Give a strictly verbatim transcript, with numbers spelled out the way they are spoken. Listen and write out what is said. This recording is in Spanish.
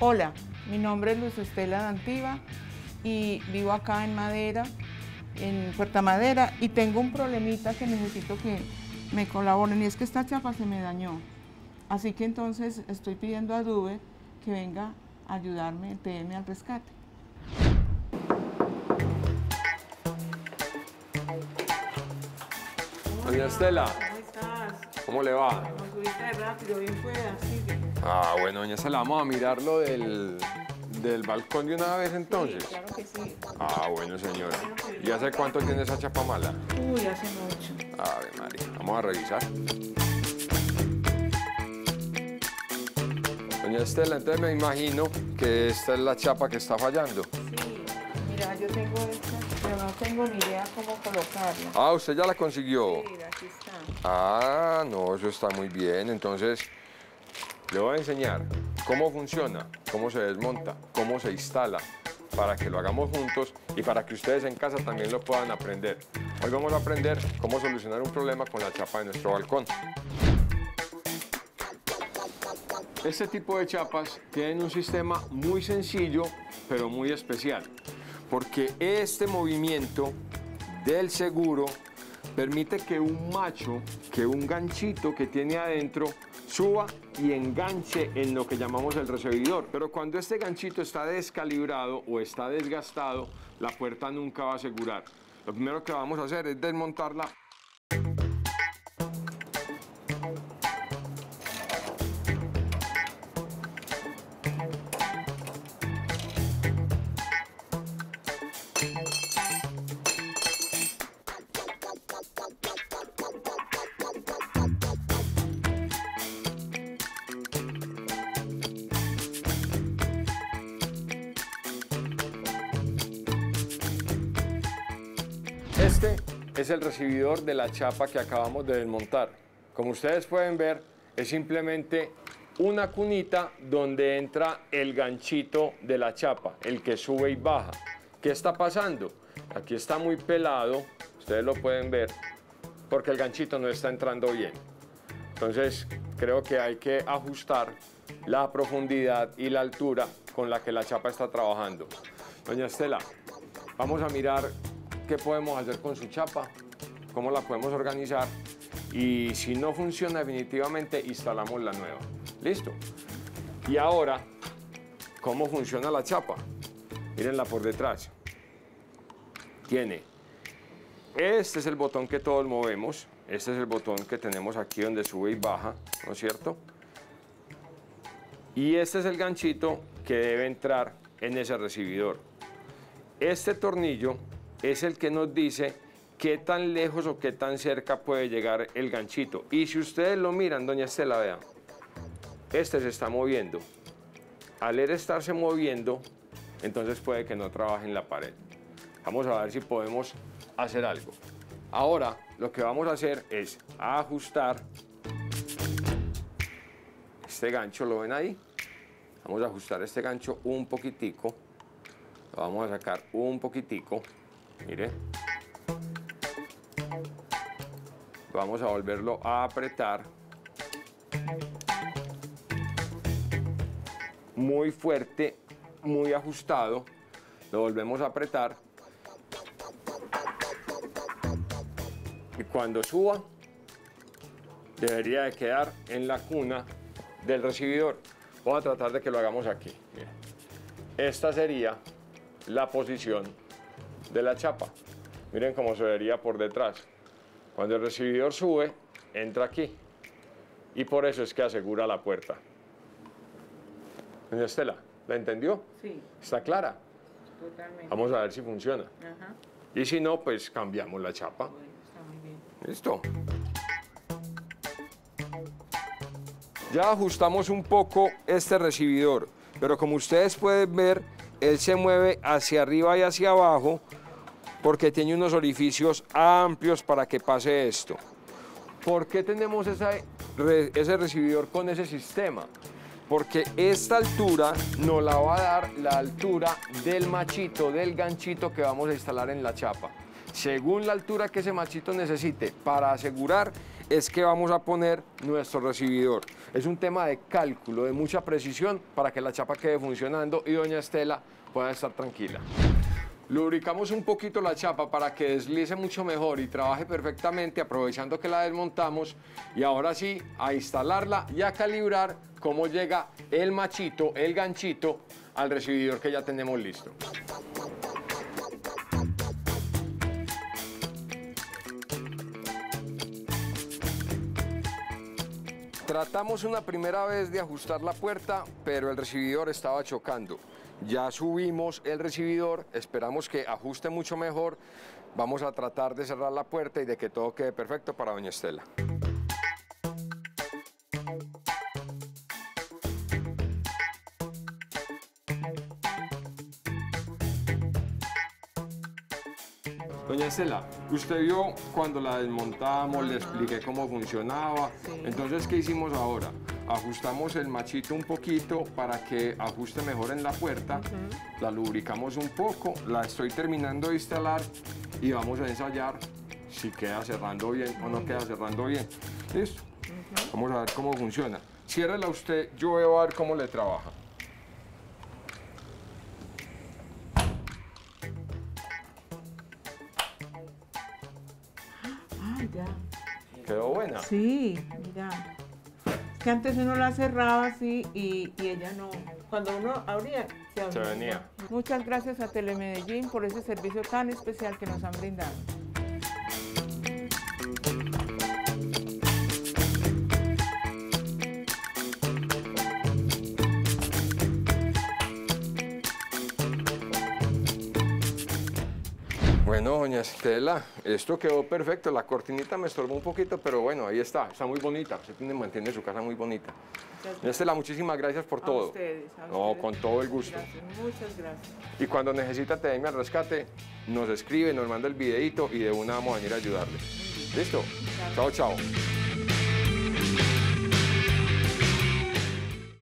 Hola, mi nombre es Luz Estela Dantiba y vivo acá en Madera, en Puerta Madera, y tengo un problemita que necesito que me colaboren, y es que esta chapa se me dañó. Así que entonces estoy pidiendo a Duve que venga a ayudarme, T M al rescate. Doña Estela, ¿cómo estás? ¿Cómo le va? Rápido, bien pueda, sigue. Ah, bueno, doña Estela, vamos a mirarlo del, del balcón de una vez entonces. Sí, claro que sí. Ah, bueno, señora. ¿Y hace cuánto tiene esa chapa mala? Uy, hace mucho. A ver, Mari, vamos a revisar. Doña Estela, entonces me imagino que esta es la chapa que está fallando. Sí, mira, yo tengo esta, pero no tengo ni idea cómo colocarla. Ah, ¿usted ya la consiguió? Sí, aquí está. Ah, no, eso está muy bien. Entonces, le voy a enseñar cómo funciona, cómo se desmonta, cómo se instala, para que lo hagamos juntos y para que ustedes en casa también lo puedan aprender. Hoy vamos a aprender cómo solucionar un problema con la chapa de nuestro balcón. Este tipo de chapas tienen un sistema muy sencillo, pero muy especial, porque este movimiento del seguro permite que un macho, que un ganchito que tiene adentro, suba y enganche en lo que llamamos el recibidor. Pero cuando este ganchito está descalibrado o está desgastado, la puerta nunca va a asegurar. Lo primero que vamos a hacer es desmontarla. Este es el recibidor de la chapa que acabamos de desmontar. Como ustedes pueden ver, es simplemente una cunita donde entra el ganchito de la chapa, el que sube y baja. ¿Qué está pasando? Aquí está muy pelado, ustedes lo pueden ver, porque el ganchito no está entrando bien. Entonces, creo que hay que ajustar la profundidad y la altura con la que la chapa está trabajando. Doña Estela, vamos a mirar qué podemos hacer con su chapa, cómo la podemos organizar, y si no funciona definitivamente instalamos la nueva. Listo. Y ahora, ¿cómo funciona la chapa? Mírenla por detrás. Tiene, este es el botón que todos movemos, este es el botón que tenemos aquí donde sube y baja, ¿no es cierto? Y este es el ganchito que debe entrar en ese recibidor. Este tornillo es el que nos dice qué tan lejos o qué tan cerca puede llegar el ganchito. Y si ustedes lo miran, doña Estela, vean, este se está moviendo. Al él estarse moviendo, entonces puede que no trabaje en la pared. Vamos a ver si podemos hacer algo. Ahora, lo que vamos a hacer es ajustar este gancho, ¿lo ven ahí? Vamos a ajustar este gancho un poquitico. Lo vamos a sacar un poquitico. Mire, vamos a volverlo a apretar muy fuerte, muy ajustado, lo volvemos a apretar y cuando suba debería de quedar en la cuna del recibidor. Vamos a tratar de que lo hagamos aquí. Mire. Esta sería la posición de la chapa. Miren cómo se vería por detrás. Cuando el recibidor sube, entra aquí. Y por eso es que asegura la puerta. Doña Estela, ¿la entendió? Sí. ¿Está clara? Totalmente. Vamos a ver si funciona. Ajá. Y si no, pues cambiamos la chapa. Bueno, está muy bien. Listo. Ya ajustamos un poco este recibidor, pero como ustedes pueden ver, él se mueve hacia arriba y hacia abajo porque tiene unos orificios amplios para que pase esto. ¿Por qué tenemos esa, ese recibidor con ese sistema? Porque esta altura nos la va a dar la altura del machito, del ganchito que vamos a instalar en la chapa. Según la altura que ese machito necesite para asegurar, es que vamos a poner nuestro recibidor. Es un tema de cálculo, de mucha precisión, para que la chapa quede funcionando y doña Estela pueda estar tranquila. Lubricamos un poquito la chapa para que deslice mucho mejor y trabaje perfectamente, aprovechando que la desmontamos. Y ahora sí, a instalarla y a calibrar cómo llega el machito, el ganchito, al recibidor que ya tenemos listo. Tratamos una primera vez de ajustar la puerta, pero el recibidor estaba chocando. Ya subimos el recibidor, esperamos que ajuste mucho mejor. Vamos a tratar de cerrar la puerta y de que todo quede perfecto para doña Estela. Doña Estela, usted vio cuando la desmontamos, le expliqué cómo funcionaba. Entonces, ¿qué hicimos ahora? Ajustamos el machito un poquito para que ajuste mejor en la puerta, uh-huh. La lubricamos un poco, la estoy terminando de instalar y vamos a ensayar si queda cerrando bien o no queda cerrando bien. Listo, uh-huh. Vamos a ver cómo funciona. Ciérrela usted, yo veo a ver cómo le trabaja. Ah, ya. ¿Quedó buena? Sí, mira. Que antes uno la cerraba así y, y ella no. Cuando uno abría, se abría. Se venía. Muchas gracias a Telemedellín por ese servicio tan especial que nos han brindado. Bueno, doña Estela, esto quedó perfecto. La cortinita me estorbó un poquito, pero bueno, ahí está. Está muy bonita. Usted tiene, mantiene su casa muy bonita. Doña Estela, muchísimas gracias por a todo. Ustedes, a no, ustedes. Con todo el gusto. Gracias, muchas gracias. Y cuando necesita T M al rescate, nos escribe, nos manda el videito y de una vamos a venir a ayudarle. ¿Listo? Gracias. Chao, chao.